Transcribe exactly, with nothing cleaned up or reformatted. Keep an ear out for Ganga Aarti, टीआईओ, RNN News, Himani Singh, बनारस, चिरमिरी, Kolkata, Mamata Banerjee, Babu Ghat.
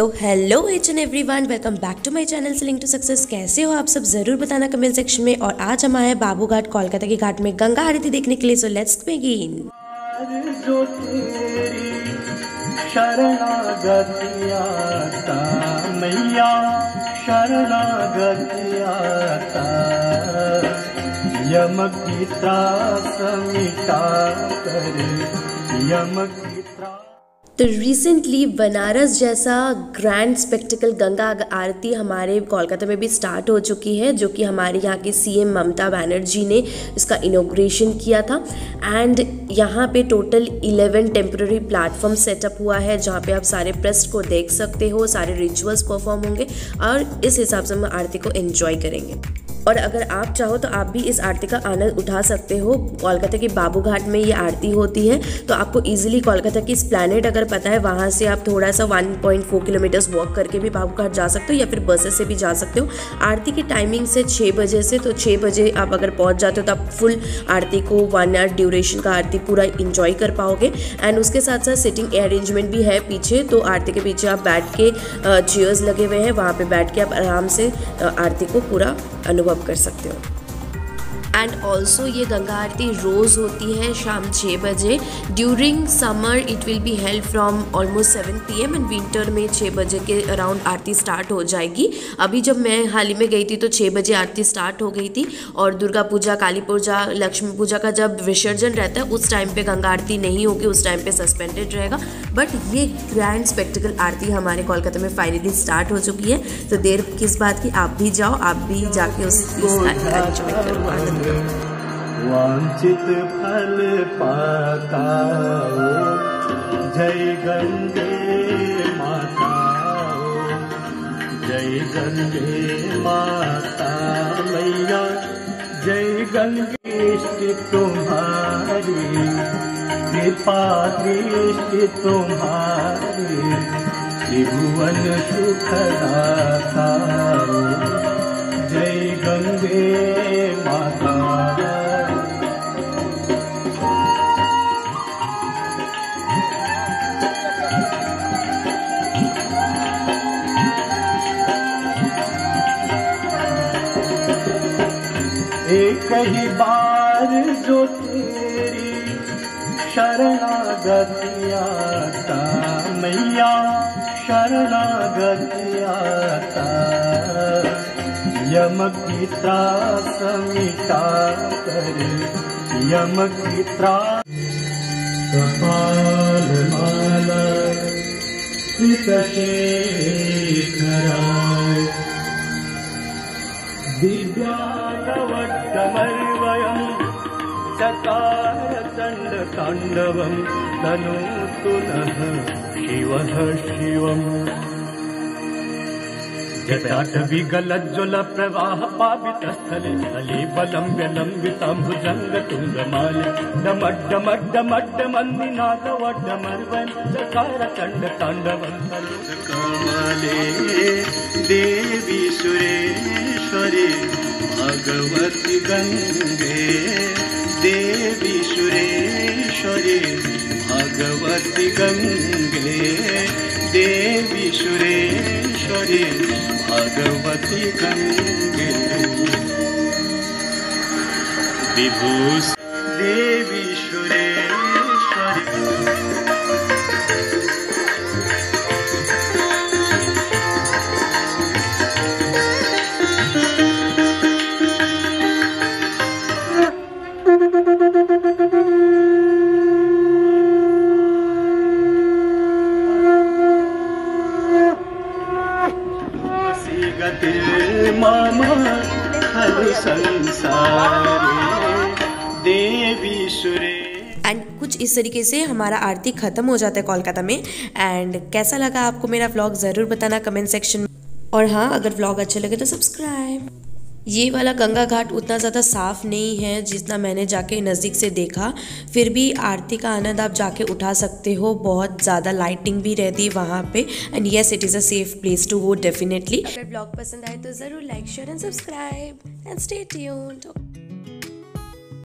तो hello each and everyone, welcome back to my channel selling to success. कैसे हो आप सब, जरूर बताना कमेंट सेक्शन में। और आज हम आए हैं बाबू घाट, कोलकाता के घाट में गंगा आरती देखने के लिए। So let's begin. तो रिसेंटली बनारस जैसा ग्रैंड स्पेक्टिकल गंगा आरती हमारे कोलकाता में भी स्टार्ट हो चुकी है, जो कि हमारे यहाँ के सीएम ममता बनर्जी ने इसका इनॉग्रेशन किया था। एंड यहाँ पे total eleven temporary platform setup हुआ है, जहाँ पे आप सारे प्रेस्ट को देख सकते हो, सारे रिचुअल्स परफॉर्म होंगे और इस हिसाब से हम आरती को एंजॉय करेंगे। और अगर आप चाहो तो आप भी इस आरती का आनंद उठा सकते हो। कोलकाता के बाबू घाट में ये आरती होती है, तो आपको इजीली कोलकाता की प्लैनेट अगर पता है, वहाँ से आप थोड़ा सा one point four kilometres walk करके भी बाबू घाट जा सकते हो या फिर बसेस से भी जा सकते हो। आरती की टाइमिंग से छः बजे से, तो छः बजे आप अगर पहुँच जाते हो तो आप फुल आरती को, वन आवर ड्यूरेशन का आरती पूरा इंजॉय कर पाओगे। एंड उसके साथ साथ सिटिंग अरेंजमेंट भी है पीछे, तो आरती के पीछे आप बैठ के, चेयर्स लगे हुए हैं, वहाँ पर बैठ के आप आराम से आरती को पूरा अनुभव कर सकते हो। एंड ऑल्सो ये गंगा आरती रोज़ होती है शाम छः बजे। During summer it will be held from almost seven P M and winter में छः बजे के अराउंड आरती स्टार्ट हो जाएगी। अभी जब मैं हाल ही में गई थी तो छः बजे आरती स्टार्ट हो गई थी। और दुर्गा पूजा, काली पूजा, लक्ष्मी पूजा का जब विसर्जन रहता है उस टाइम पे गंगा आरती नहीं होगी, उस टाइम पे सस्पेंडेड रहेगा। बट ये ग्रैंड स्पेक्टिकल आरती हमारे कोलकाता में फाइनली स्टार्ट हो चुकी है, तो देर किस बात की, आप भी जाओ, आप भी जाके उसको एंजॉय करो। आनंद वांछित फल पाता हो, जय गंगे माता हो, जय गंगे माता मैया, जय गंगे तुम्हारी कृपा दृष्टि तुम्हारी, त्रिभुवन सुखदाता हो, जय गंगे। एक ही बार जो तेरी शरणागति आता मैया, शरणागति आता, यम की त्रास मिटा कर, यम की त्रास। कपाल माला शेखराय दिव्यानवट्टमर्वयं चकारचण्डताण्डवं तनोतु नः शिवः शिवम्। जटाटविगलज्ज्वलप्रवाहपावितस्थले स्थले बलं विलम्बिताम्भुजङ्गतुङ्गमाले डमड्डमड्डमड्डमन्दिनादवड्डमर्वन् चकारचण्डताण्डवं तनोतुमाले। देवी सुरेश्वरी भगवती गंगे, देवी सुरेश्वरी भगवती गंगे, देवी सुरेश्वरी भगवती गंगे। विभूष देवी सुरेश्वरी। एंड कुछ इस तरीके से हमारा आरती खत्म हो जाता है कोलकाता में। एंड कैसा लगा आपको मेरा व्लॉग, ज़रूर बताना कमेंट सेक्शन में। और हाँ, अगर व्लॉग अच्छे लगे तो सब्सक्राइब। ये वाला गंगा घाट उतना ज़्यादा साफ़ नहीं है जितना मैंने जाके नज़दीक से देखा, फिर भी आरती का आनंद आप जाके उठा सकते हो। बहुत ज़्यादा लाइटिंग भी रहती है वहाँ पे। And yes, it is a safe place to go definitely. अगर ब्लॉग पसंद आए तो ज़रूर like, share and subscribe and stay tuned.